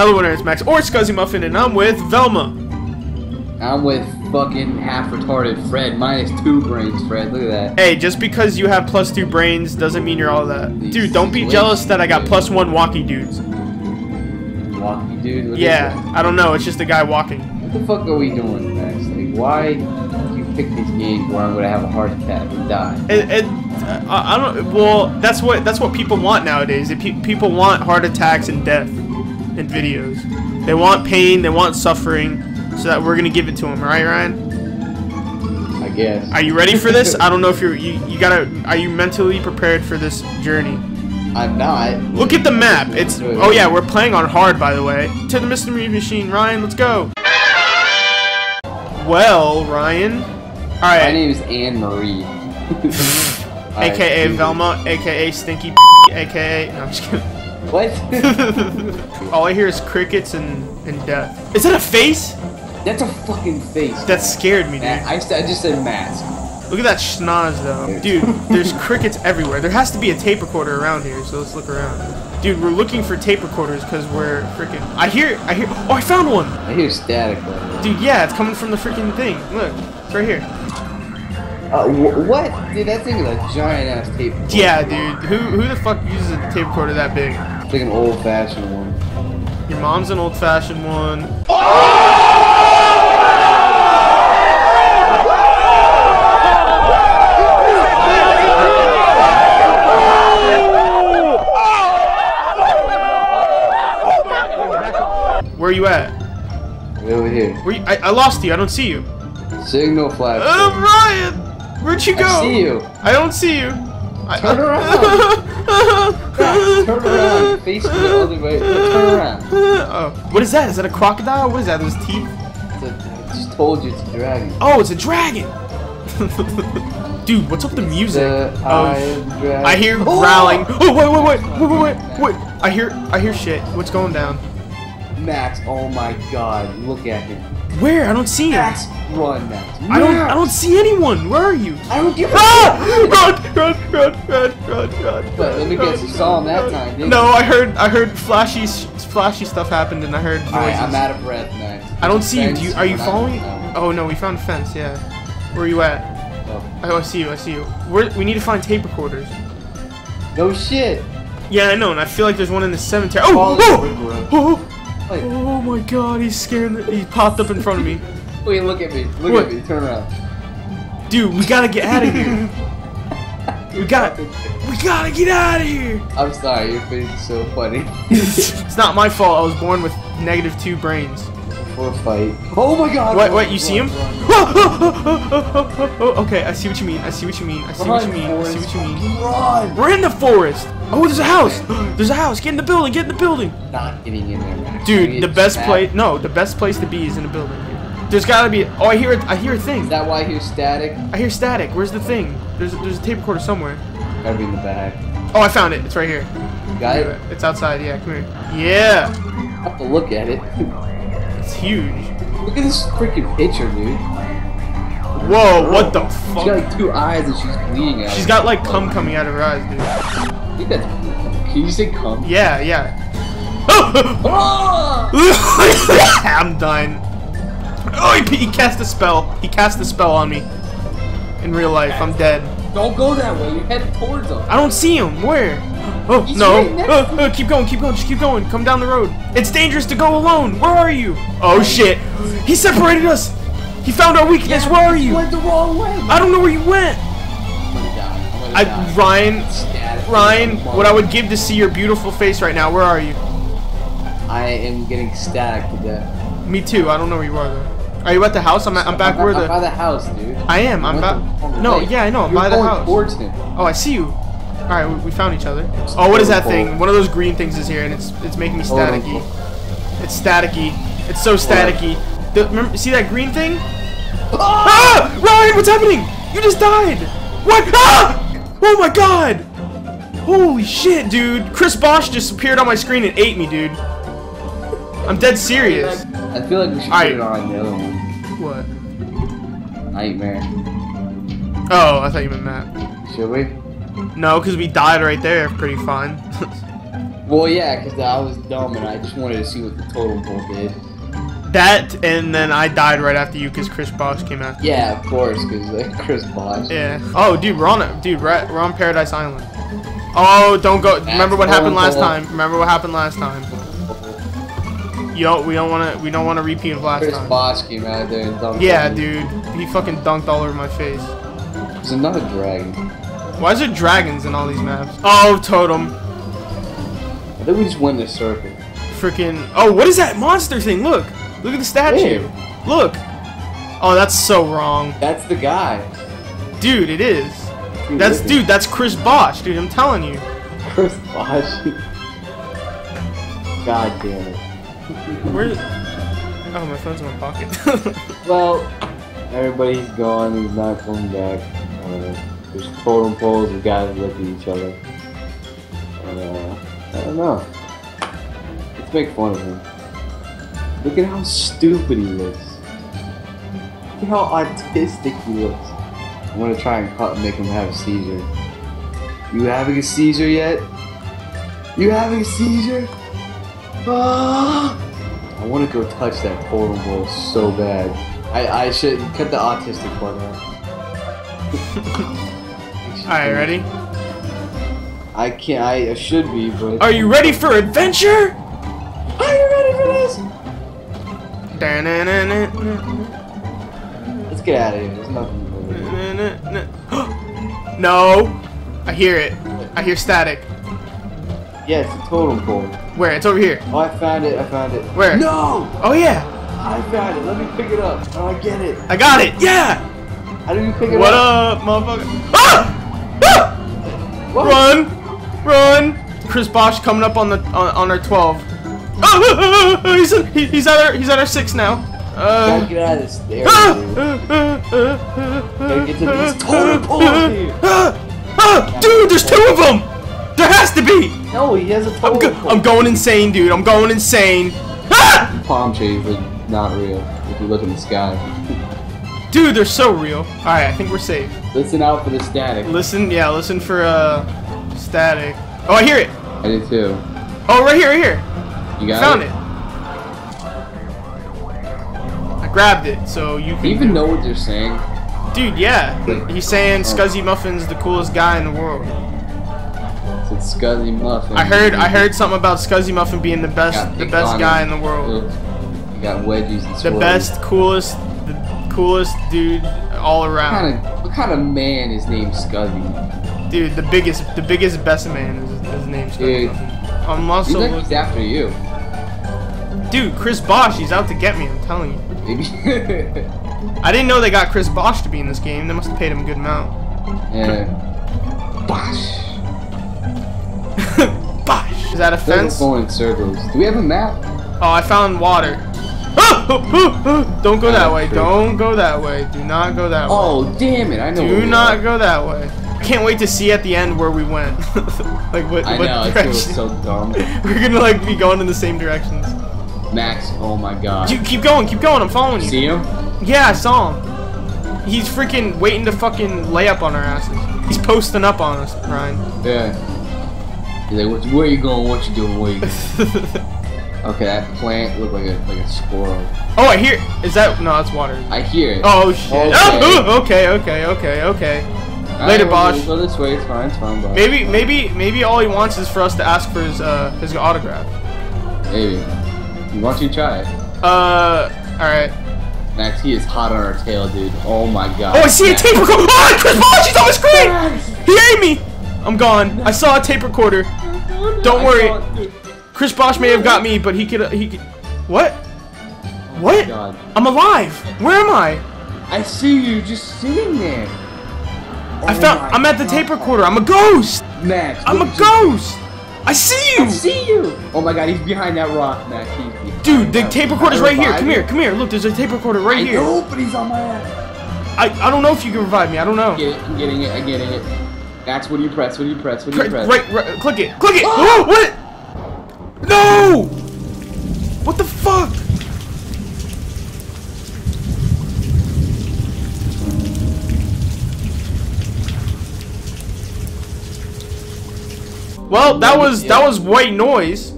Hello, my name is Max, or Scuzzy Muffin, and I'm with Velma. I'm with fucking half-retarded Fred, -2 brains, Fred, look at that. Hey, just because you have +2 brains doesn't mean you're all that. Dude, don't be jealous that I got +1 walkie dudes. Walkie dude? What is that? I don't know, it's just a guy walking. What the fuck are we doing, Max? Like, why do you pick these games where I'm gonna have a heart attack and die? I don't, well, that's what people want nowadays. People want heart attacks and death in videos. They want pain, they want suffering, so that we're gonna give it to them, right, Ryan? I guess. Are you ready for this? I don't know if you gotta, are you mentally prepared for this journey? I'm not. Look at the map. It's, oh yeah, we're playing on hard, by the way. To the mystery machine, Ryan, let's go. Well, Ryan. All right. My name is Anne Marie. AKA Velma, AKA Stinky, AKA, no, I'm just kidding. What? All I hear is crickets and death. Is that a face? That's a fucking face. That scared me, dude. I just said mask. Look at that schnoz, though. Dude, there's crickets everywhere. There has to be a tape recorder around here, so let's look around. Dude, we're looking for tape recorders because we're freaking... I hear... Oh, I found one! I hear static, though. Dude, yeah, it's coming from the freaking thing. Look, it's right here. What? Dude, that thing is a giant-ass tape recorder. Yeah, dude. Who the fuck uses a tape recorder that big? It's like an old-fashioned one. Your mom's an old-fashioned one. Oh! Where are you at? Right over here. Where you, I lost you. I don't see you. Signal flash. Ryan! Where'd you go? I see you. I don't see you. Turn around. Turn around. Face the other way. Turn around. Oh. What is that? Is that a crocodile? What is that? Those teeth? I just told you it's a dragon. Oh, it's a dragon! Dude, what's up with the music? I hear growling. Oh, wait. I hear shit. What's going down? Max, oh my God! Look at him. Where? I don't see him. Max, run, Max. Max. I don't see anyone. Where are you? I don't give a fuck. Run! Wait, let me guess. You saw him that time, didn't you? No, I heard flashy stuff happened, and I heard noises. Alright, I'm out of breath, Max. I don't see you. Are you following? Oh no, we found a fence. Yeah. Where are you at? Oh, I see you. We need to find tape recorders. No shit. Yeah, I know, and I feel like there's one in the cemetery. Oh! Wait. Oh my God, he's scared. He popped up in front of me. Wait, look at me. Look at me. Turn around. Dude, we gotta get out of here. We gotta get out of here. I'm sorry, your face is so funny. It's not my fault. I was born with -2 brains. For a fight. Oh my God. What? You see him? Okay, I see what you mean. I see what you mean. Run. We're in the forest. Oh, there's a house! There's a house! Get in the building! Get in the building! Not getting in there, man. Dude, the best place to be is in a building. There's gotta be. Oh, I hear a thing. Is that why I hear static? I hear static. Where's the thing? There's a tape recorder somewhere. Gotta be in the bag. Oh, I found it. It's right here. You got it? It's outside. Yeah, come here. Yeah. I have to look at it. It's huge. Look at this freaking picture, dude. Whoa! What the fuck? She's got like 2 eyes and she's bleeding out. She's got like cum coming out of her eyes, dude. I think that's, can you say cum? Yeah. Oh! I'm dying. Oh, he cast a spell. He cast a spell on me. In real life, I'm dead. Don't go that way. You're headed towards him. I don't see him. Where? Oh, he's no. Right next to him. Keep going. Just keep going. Come down the road. It's dangerous to go alone. Where are you? Oh, shit. He separated us. He found our weakness. Yeah, where are you? Went the wrong way. I don't know where you went. Ryan, what I would give to see your beautiful face right now. Where are you? I am getting static to death. Me too. I don't know where you are though. Are you at the house? I'm by the house, dude. I am. I'm back. No, yeah, I know. I'm by the house. Oh, I see you. All right, we found each other. Oh, what is that thing? One of those green things is here, and it's making me staticky. It's staticky. It's so staticky. Remember, see that green thing? Ah! Ryan, what's happening? You just died. What? Ah! Oh my God! Holy shit, dude! Chris Bosh just appeared on my screen and ate me, dude. I'm dead serious. I feel like we should put it on the other one. What? Nightmare. Oh, I thought you meant that. Should we? No, because we died right there pretty fine. Well, yeah, because I was dumb and I just wanted to see what the totem pole did. That, and then I died right after you because Chris Bosh came after me. Yeah, of course, because Chris Bosh. Yeah. Oh, dude, we're on Paradise Island. Oh, don't go. Remember what happened last time. Remember what happened last time. Yo, we don't want to repeat of last time. Chris Bosh came out there and dunked. Yeah, dude, he fucking dunked all over my face. There's another dragon. Why is there dragons in all these maps? Oh, totem. I think we just win this circle. Freaking. Oh, what is that monster thing? Look. Look at the statue. Dude. Look. Oh, that's so wrong. That's the guy. Dude, it is. Dude, that's Chris Bosh, dude. I'm telling you. Chris Bosh. God damn it. Where? Oh, my phone's in my pocket. Well, everybody's gone. He's not coming back. There's totem poles. We guys look at each other. I don't know. Let's make fun of him. Look at how stupid he looks. Look at how autistic he looks. I'm gonna try and make him have a seizure. You having a seizure yet? You having a seizure? I want to go touch that totem pole so bad. I should cut the autistic part out. Alright, ready? I can't. I should be, but. Are you ready for adventure? Are you ready for this? Let's get out of here. There's nothing over. No! I hear it. I hear static. Yeah, it's a totem pole. Where? It's over here. Oh, I found it. Where? No! Oh, yeah! I found it. Let me pick it up. Oh, I get it. I got it! Yeah! How do you pick it up? What up, motherfucker? Ah! Ah! What? Run! Chris Bosh coming up on our 12. He's at our 6 now. Gotta get out of this area, dude. Get to these totem poles here. Dude, there's 2 of them! There has to be! No, he has a totem pole. I'm going insane, dude. I'm going insane. Ah! Palm trees are not real if you look in the sky. Dude, they're so real. Alright, I think we're safe. Listen out for the static. Listen for, static. Oh, I hear it! I do too. Oh, right here. You got it? Found it. I grabbed it, so you can... Do you even know what they're saying? Dude, yeah. He's saying Scuzzy Muffin's the coolest guy in the world. It's Scuzzy Muffin. I heard something about Scuzzy Muffin being the best guy in the world. You got wedgies and swirlies. The coolest dude all around. What kind of man is named Scuzzy? Dude, the biggest best man is named Scuzzy. I'm also looking. He's after you. Dude, Chris Bosh, he's out to get me. I'm telling you. Maybe. I didn't know they got Chris Bosh to be in this game. They must have paid him a good amount. Yeah. Bosh. Bosh. Is that a fence? Going in circles. Do we have a map? Oh, I found water. Don't go that way. Don't go that way. Do not go that way. Oh, damn it. I know. Do not go that way. I can't wait to see at the end where we went. Like what direction. I know. It's so dumb. We're going to like be going in the same directions. Max, oh my god. Dude, keep going. I'm following you. See him? Yeah, I saw him. He's freaking waiting to fucking lay up on our asses. He's posting up on us, Ryan. Yeah. He's like, where you going? What you doing? What you doing? Okay, that plant looked like a squirrel. Oh, I hear. Is that? No, that's water. I hear it. Oh shit. Okay. Oh, okay. Later, Bosh. We'll go this way. It's fine, Bosh. Maybe all he wants is for us to ask for his autograph. Maybe. Why don't you try it? All right. Max, he is hot on our tail, dude. Oh my god. Oh, I see Max. A tape recorder. Oh, Chris Bosh, he's on the screen. He ate me. I'm gone. I saw a tape recorder. Don't worry. Chris Bosh may have got me, but he could. What? What? I'm alive. Where am I? I see you just sitting there. I'm at the tape recorder. I'm a ghost. Max. I'm a ghost. I see you. I see you. Oh my god, he's behind that rock, Max. Dude, the tape recorder's right here. Come here. Look, there's a tape recorder right here. I know, but he's on my ass. I don't know if you can revive me. I don't know. I'm getting it. That's when you press. When you press. Right. Click it. Oh! Whoa, what? No! What the fuck? Well, that was white noise.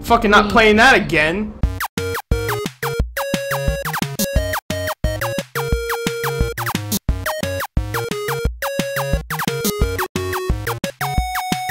Fucking not playing that again.